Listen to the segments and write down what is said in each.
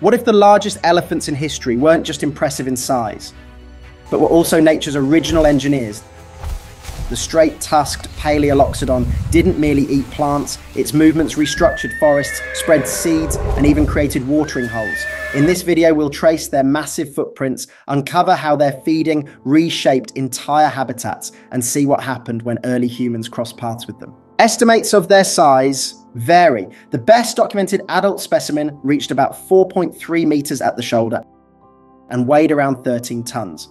What if the largest elephants in history weren't just impressive in size, but were also nature's original engineers? The straight-tusked Palaeoloxodon didn't merely eat plants, its movements restructured forests, spread seeds, and even created watering holes. In this video, we'll trace their massive footprints, uncover how their feeding reshaped entire habitats, and see what happened when early humans crossed paths with them. Estimates of their size vary. The best documented adult specimen reached about 4.3 meters at the shoulder and weighed around 13 tons.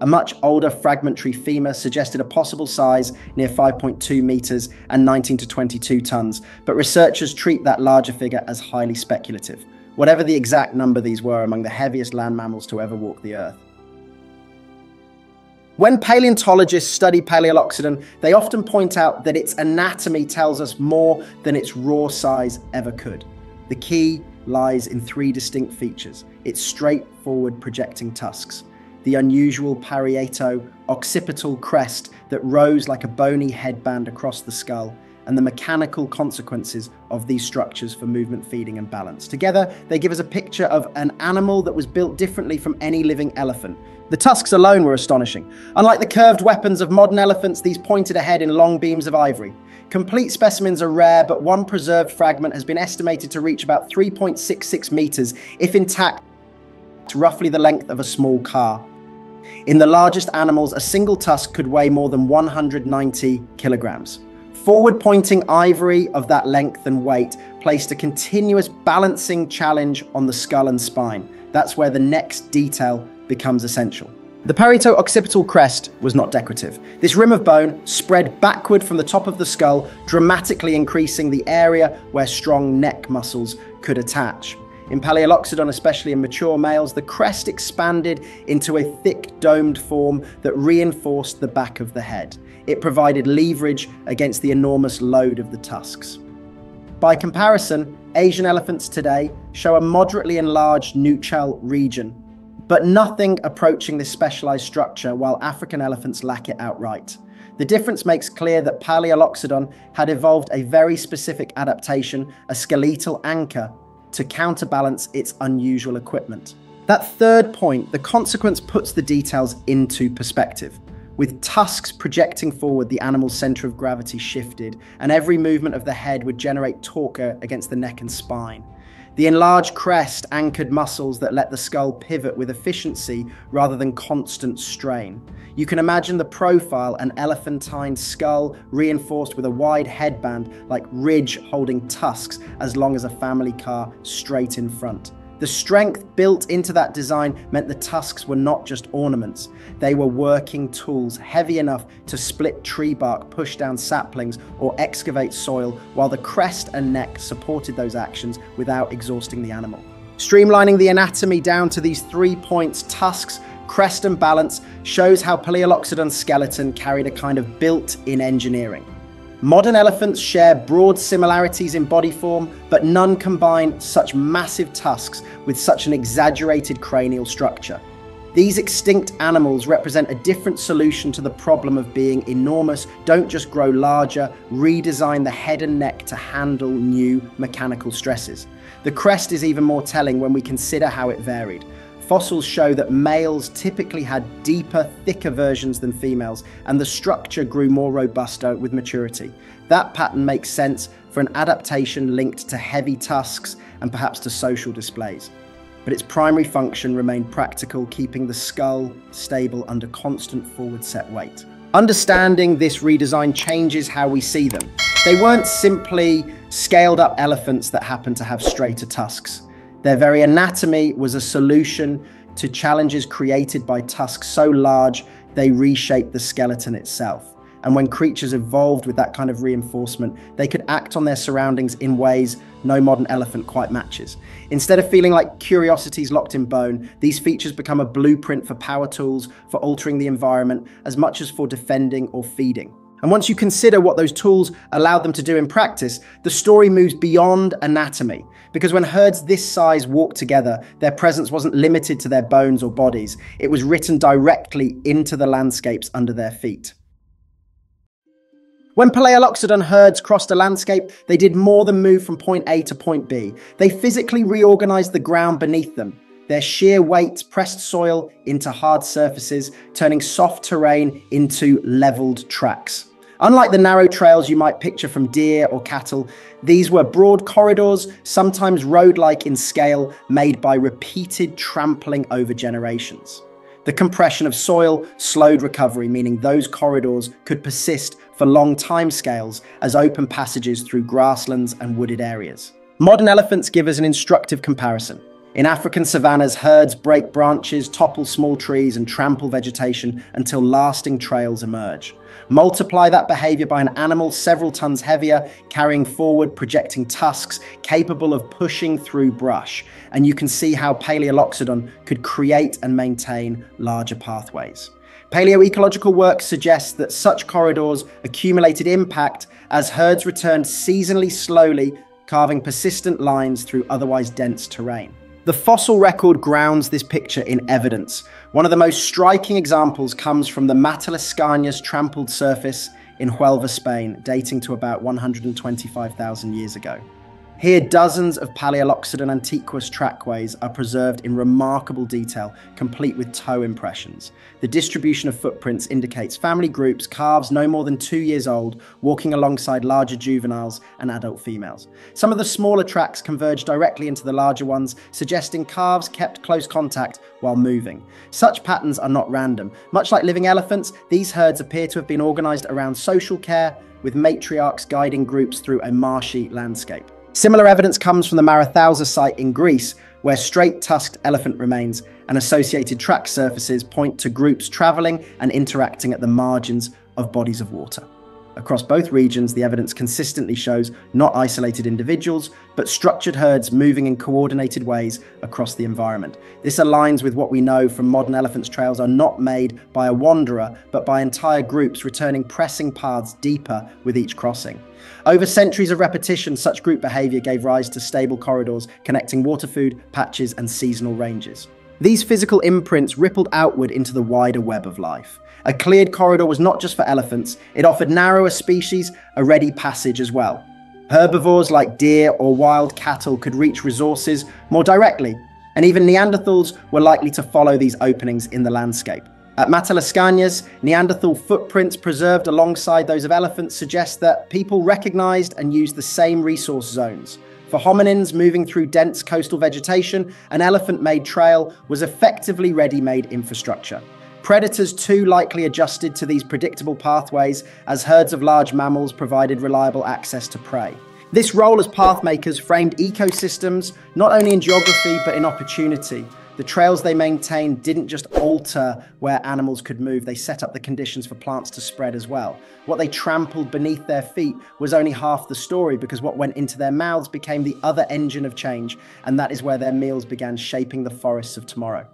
A much older fragmentary femur suggested a possible size near 5.2 meters and 19 to 22 tons, but researchers treat that larger figure as highly speculative, whatever the exact number these were among the heaviest land mammals to ever walk the earth. When paleontologists study Palaeoloxodon, they often point out that its anatomy tells us more than its raw size ever could. The key lies in three distinct features: its straightforward projecting tusks, the unusual parieto-occipital crest that rose like a bony headband across the skull, and the mechanical consequences of these structures for movement, feeding, and balance. Together, they give us a picture of an animal that was built differently from any living elephant. The tusks alone were astonishing. Unlike the curved weapons of modern elephants, these pointed ahead in long beams of ivory. Complete specimens are rare, but one preserved fragment has been estimated to reach about 3.66 meters, if intact, roughly the length of a small car. In the largest animals, a single tusk could weigh more than 190 kilograms. Forward-pointing ivory of that length and weight placed a continuous balancing challenge on the skull and spine. That's where the next detail becomes essential. The parieto-occipital crest was not decorative. This rim of bone spread backward from the top of the skull, dramatically increasing the area where strong neck muscles could attach. In Palaeoloxodon, especially in mature males, the crest expanded into a thick domed form that reinforced the back of the head. It provided leverage against the enormous load of the tusks. By comparison, Asian elephants today show a moderately enlarged nuchal region, but nothing approaching this specialized structure, while African elephants lack it outright. The difference makes clear that Palaeoloxodon had evolved a very specific adaptation, a skeletal anchor, to counterbalance its unusual equipment. That third point, the consequence, puts the details into perspective. With tusks projecting forward, the animal's center of gravity shifted, and every movement of the head would generate torque against the neck and spine. The enlarged crest anchored muscles that let the skull pivot with efficiency rather than constant strain. You can imagine the profile: an elephantine skull reinforced with a wide headband like ridge holding tusks as long as a family car straight in front. The strength built into that design meant the tusks were not just ornaments. They were working tools, heavy enough to split tree bark, push down saplings, or excavate soil, while the crest and neck supported those actions without exhausting the animal. Streamlining the anatomy down to these 3 points, tusks, crest, and balance, shows how Palaeoloxodon's skeleton carried a kind of built-in engineering. Modern elephants share broad similarities in body form, but none combine such massive tusks with such an exaggerated cranial structure. These extinct animals represent a different solution to the problem of being enormous. Don't just grow larger, redesign the head and neck to handle new mechanical stresses. The crest is even more telling when we consider how it varied. Fossils show that males typically had deeper, thicker versions than females, and the structure grew more robust with maturity. That pattern makes sense for an adaptation linked to heavy tusks and perhaps to social displays. But its primary function remained practical, keeping the skull stable under constant forward-set weight. Understanding this redesign changes how we see them. They weren't simply scaled-up elephants that happened to have straighter tusks. Their very anatomy was a solution to challenges created by tusks so large they reshaped the skeleton itself. And when creatures evolved with that kind of reinforcement, they could act on their surroundings in ways no modern elephant quite matches. Instead of feeling like curiosities locked in bone, these features become a blueprint for power tools, for altering the environment, as much as for defending or feeding. And once you consider what those tools allowed them to do in practice, the story moves beyond anatomy. Because when herds this size walked together, their presence wasn't limited to their bones or bodies. It was written directly into the landscapes under their feet. When Palaeoloxodon herds crossed a landscape, they did more than move from point A to point B. They physically reorganized the ground beneath them. Their sheer weight pressed soil into hard surfaces, turning soft terrain into leveled tracks. Unlike the narrow trails you might picture from deer or cattle, these were broad corridors, sometimes road-like in scale, made by repeated trampling over generations. The compression of soil slowed recovery, meaning those corridors could persist for long timescales as open passages through grasslands and wooded areas. Modern elephants give us an instructive comparison. In African savannas, herds break branches, topple small trees, and trample vegetation until lasting trails emerge. Multiply that behavior by an animal several tons heavier, carrying forward projecting tusks, capable of pushing through brush, and you can see how Palaeoloxodon could create and maintain larger pathways. Paleoecological work suggests that such corridors accumulated impact as herds returned seasonally slowly, carving persistent lines through otherwise dense terrain. The fossil record grounds this picture in evidence. One of the most striking examples comes from the Matalascañas trampled surface in Huelva, Spain, dating to about 125,000 years ago. Here, dozens of Palaeoloxodon antiquus trackways are preserved in remarkable detail, complete with toe impressions. The distribution of footprints indicates family groups, calves no more than 2 years old, walking alongside larger juveniles and adult females. Some of the smaller tracks converge directly into the larger ones, suggesting calves kept close contact while moving. Such patterns are not random. Much like living elephants, these herds appear to have been organized around social care, with matriarchs guiding groups through a marshy landscape. Similar evidence comes from the Marathousa site in Greece, where straight-tusked elephant remains and associated track surfaces point to groups traveling and interacting at the margins of bodies of water. Across both regions, the evidence consistently shows not isolated individuals, but structured herds moving in coordinated ways across the environment. This aligns with what we know from modern elephants. Trails are not made by a wanderer, but by entire groups returning, pressing paths deeper with each crossing. Over centuries of repetition, such group behavior gave rise to stable corridors connecting water, food, patches, and seasonal ranges. These physical imprints rippled outward into the wider web of life. A cleared corridor was not just for elephants, it offered narrower species a ready passage as well. Herbivores like deer or wild cattle could reach resources more directly, and even Neanderthals were likely to follow these openings in the landscape. At Matalascañas, Neanderthal footprints preserved alongside those of elephants suggest that people recognized and used the same resource zones. For hominins moving through dense coastal vegetation, an elephant-made trail was effectively ready-made infrastructure. Predators too likely adjusted to these predictable pathways as herds of large mammals provided reliable access to prey. This role as pathmakers framed ecosystems not only in geography but in opportunity. The trails they maintained didn't just alter where animals could move, they set up the conditions for plants to spread as well. What they trampled beneath their feet was only half the story, because what went into their mouths became the other engine of change, and that is where their meals began shaping the forests of tomorrow.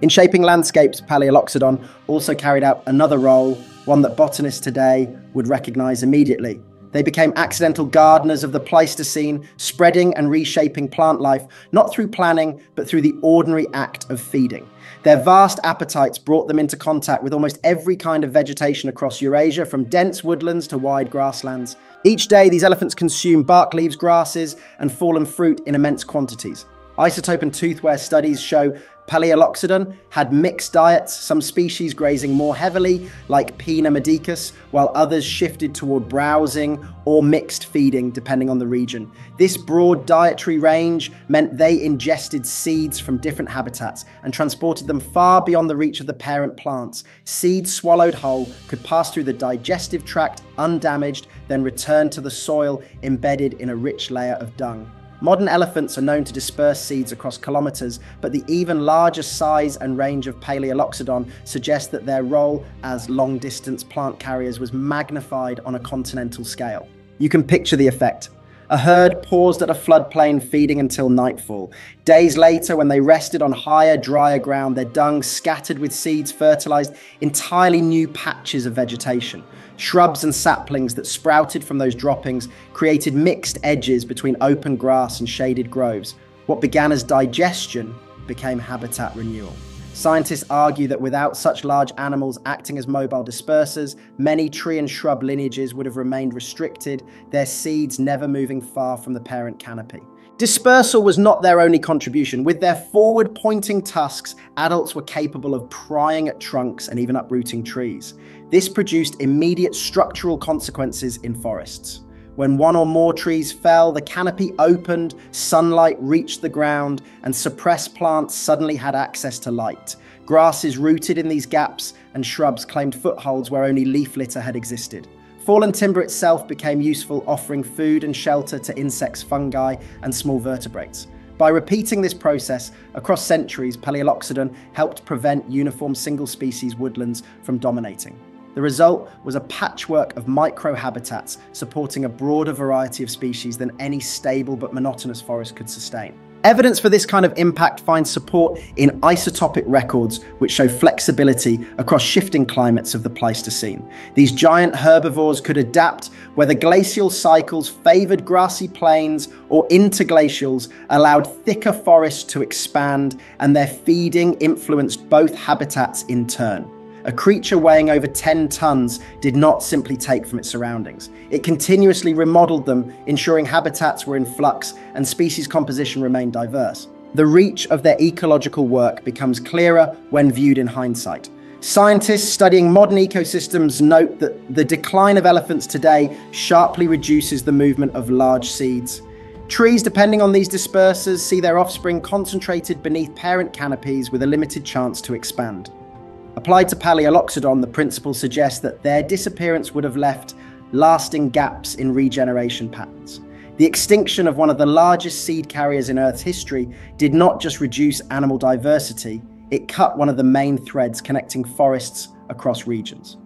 In shaping landscapes, Palaeoloxodon also carried out another role, one that botanists today would recognize immediately. They became accidental gardeners of the Pleistocene, spreading and reshaping plant life, not through planning, but through the ordinary act of feeding. Their vast appetites brought them into contact with almost every kind of vegetation across Eurasia, from dense woodlands to wide grasslands. Each day, these elephants consumed bark, leaves, grasses, and fallen fruit in immense quantities. Isotope and tooth wear studies show Palaeoloxodon had mixed diets, some species grazing more heavily, like P. namadicus, while others shifted toward browsing or mixed feeding, depending on the region. This broad dietary range meant they ingested seeds from different habitats and transported them far beyond the reach of the parent plants. Seeds swallowed whole could pass through the digestive tract undamaged, then return to the soil embedded in a rich layer of dung. Modern elephants are known to disperse seeds across kilometers, but the even larger size and range of Palaeoloxodon suggests that their role as long-distance plant carriers was magnified on a continental scale. You can picture the effect. A herd paused at a floodplain, feeding until nightfall. Days later, when they rested on higher, drier ground, their dung, scattered with seeds, fertilized entirely new patches of vegetation. Shrubs and saplings that sprouted from those droppings created mixed edges between open grass and shaded groves. What began as digestion became habitat renewal. Scientists argue that without such large animals acting as mobile dispersers, many tree and shrub lineages would have remained restricted, their seeds never moving far from the parent canopy. Dispersal was not their only contribution. With their forward-pointing tusks, adults were capable of prying at trunks and even uprooting trees. This produced immediate structural consequences in forests. When one or more trees fell, the canopy opened, sunlight reached the ground, and suppressed plants suddenly had access to light. Grasses rooted in these gaps, and shrubs claimed footholds where only leaf litter had existed. Fallen timber itself became useful, offering food and shelter to insects, fungi, and small vertebrates. By repeating this process across centuries, Palaeoloxodon helped prevent uniform single-species woodlands from dominating. The result was a patchwork of microhabitats supporting a broader variety of species than any stable but monotonous forest could sustain. Evidence for this kind of impact finds support in isotopic records, which show flexibility across shifting climates of the Pleistocene. These giant herbivores could adapt whether glacial cycles favoured grassy plains or interglacials allowed thicker forests to expand, and their feeding influenced both habitats in turn. A creature weighing over 10 tons did not simply take from its surroundings. It continuously remodeled them, ensuring habitats were in flux and species composition remained diverse. The reach of their ecological work becomes clearer when viewed in hindsight. Scientists studying modern ecosystems note that the decline of elephants today sharply reduces the movement of large seeds. Trees, depending on these dispersers, see their offspring concentrated beneath parent canopies with a limited chance to expand. Applied to Palaeoloxodon, the principle suggests that their disappearance would have left lasting gaps in regeneration patterns. The extinction of one of the largest seed carriers in Earth's history did not just reduce animal diversity, it cut one of the main threads connecting forests across regions.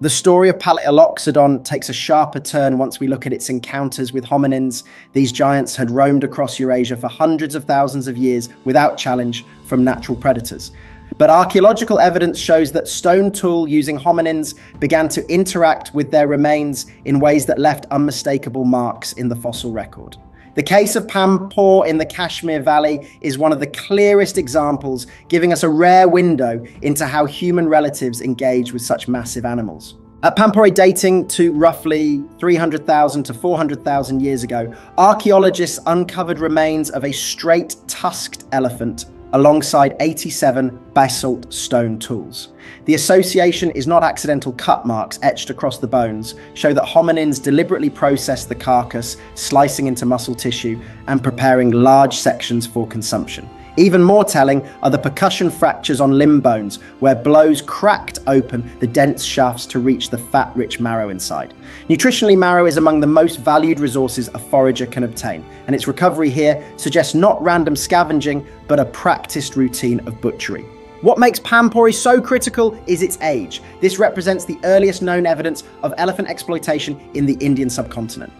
The story of Palaeoloxodon takes a sharper turn once we look at its encounters with hominins. These giants had roamed across Eurasia for hundreds of thousands of years without challenge from natural predators. But archaeological evidence shows that stone tool using hominins began to interact with their remains in ways that left unmistakable marks in the fossil record. The case of Pampore in the Kashmir Valley is one of the clearest examples, giving us a rare window into how human relatives engage with such massive animals. At Pampore, dating to roughly 300,000 to 400,000 years ago, archaeologists uncovered remains of a straight tusked elephant alongside 87 basalt stone tools. The association is not accidental. Cut marks etched across the bones show that hominins deliberately processed the carcass, slicing into muscle tissue and preparing large sections for consumption. Even more telling are the percussion fractures on limb bones, where blows cracked open the dense shafts to reach the fat-rich marrow inside. Nutritionally, marrow is among the most valued resources a forager can obtain, and its recovery here suggests not random scavenging, but a practiced routine of butchery. What makes Pampore so critical is its age. This represents the earliest known evidence of elephant exploitation in the Indian subcontinent.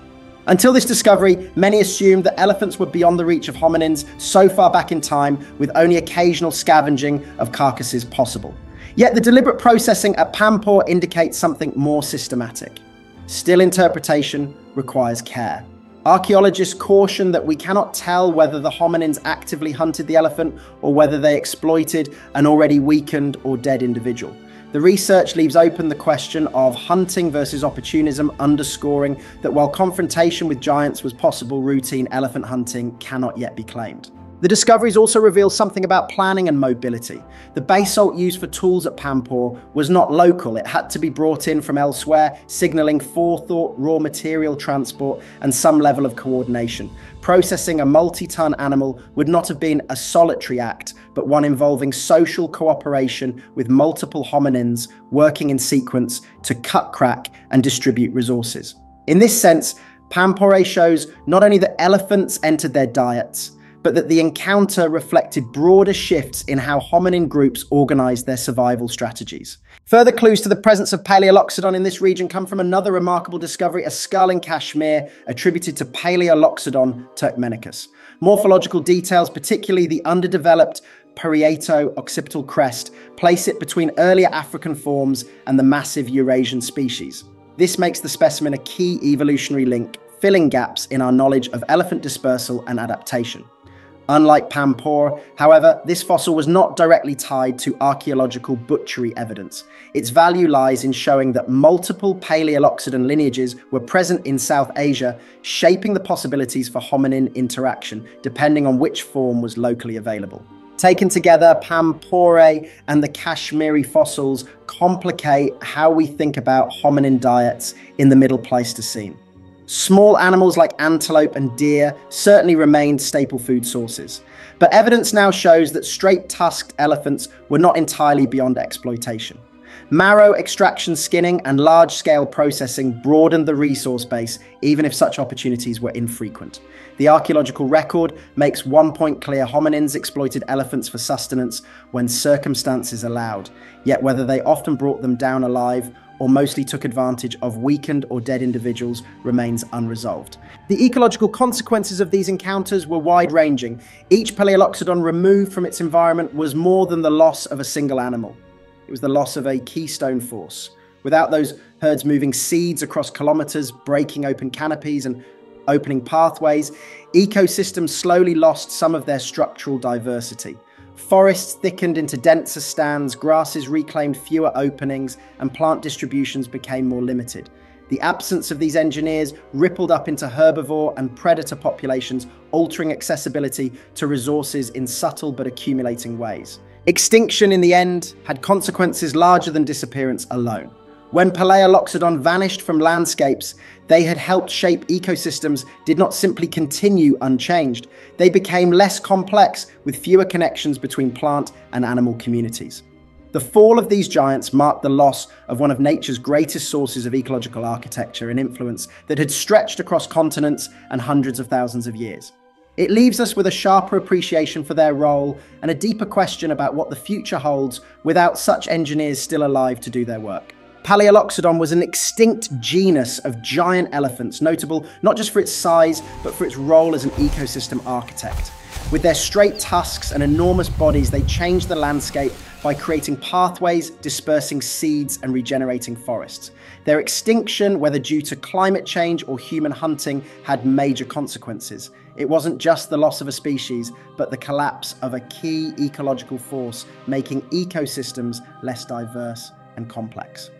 Until this discovery, many assumed that elephants were beyond the reach of hominins so far back in time, with only occasional scavenging of carcasses possible. Yet the deliberate processing at Pampore indicates something more systematic. Still, interpretation requires care. Archaeologists caution that we cannot tell whether the hominins actively hunted the elephant or whether they exploited an already weakened or dead individual. The research leaves open the question of hunting versus opportunism, underscoring that while confrontation with giants was possible, routine elephant hunting cannot yet be claimed. The discoveries also reveal something about planning and mobility. The basalt used for tools at Pampore was not local. It had to be brought in from elsewhere, signalling forethought, raw material transport, and some level of coordination. Processing a multi-ton animal would not have been a solitary act, but one involving social cooperation, with multiple hominins working in sequence to cut, crack, and distribute resources. In this sense, Pampore shows not only that elephants entered their diets, but that the encounter reflected broader shifts in how hominin groups organised their survival strategies. Further clues to the presence of Palaeoloxodon in this region come from another remarkable discovery, a skull in Kashmir attributed to Palaeoloxodon turkmenicus. Morphological details, particularly the underdeveloped parieto-occipital crest, place it between earlier African forms and the massive Eurasian species. This makes the specimen a key evolutionary link, filling gaps in our knowledge of elephant dispersal and adaptation. Unlike Pampore, however, this fossil was not directly tied to archaeological butchery evidence. Its value lies in showing that multiple Palaeoloxodon lineages were present in South Asia, shaping the possibilities for hominin interaction, depending on which form was locally available. Taken together, Pampore and the Kashmiri fossils complicate how we think about hominin diets in the Middle Pleistocene. Small animals like antelope and deer certainly remained staple food sources, but evidence now shows that straight-tusked elephants were not entirely beyond exploitation. Marrow extraction, skinning, and large-scale processing broadened the resource base, even if such opportunities were infrequent. The archaeological record makes one point clear: hominins exploited elephants for sustenance when circumstances allowed, yet whether they often brought them down alive or mostly took advantage of weakened or dead individuals remains unresolved. The ecological consequences of these encounters were wide-ranging. Each Palaeoloxodon removed from its environment was more than the loss of a single animal. It was the loss of a keystone force. Without those herds moving seeds across kilometers, breaking open canopies and opening pathways, ecosystems slowly lost some of their structural diversity. Forests thickened into denser stands, grasses reclaimed fewer openings, and plant distributions became more limited. The absence of these engineers rippled up into herbivore and predator populations, altering accessibility to resources in subtle but accumulating ways. Extinction, in the end, had consequences larger than disappearance alone. When Palaeoloxodon vanished from landscapes, they had helped shape ecosystems did not simply continue unchanged. They became less complex, with fewer connections between plant and animal communities. The fall of these giants marked the loss of one of nature's greatest sources of ecological architecture and influence that had stretched across continents and hundreds of thousands of years. It leaves us with a sharper appreciation for their role and a deeper question about what the future holds without such engineers still alive to do their work. Palaeoloxodon was an extinct genus of giant elephants, notable not just for its size, but for its role as an ecosystem architect. With their straight tusks and enormous bodies, they changed the landscape by creating pathways, dispersing seeds, and regenerating forests. Their extinction, whether due to climate change or human hunting, had major consequences. It wasn't just the loss of a species, but the collapse of a key ecological force, making ecosystems less diverse and complex.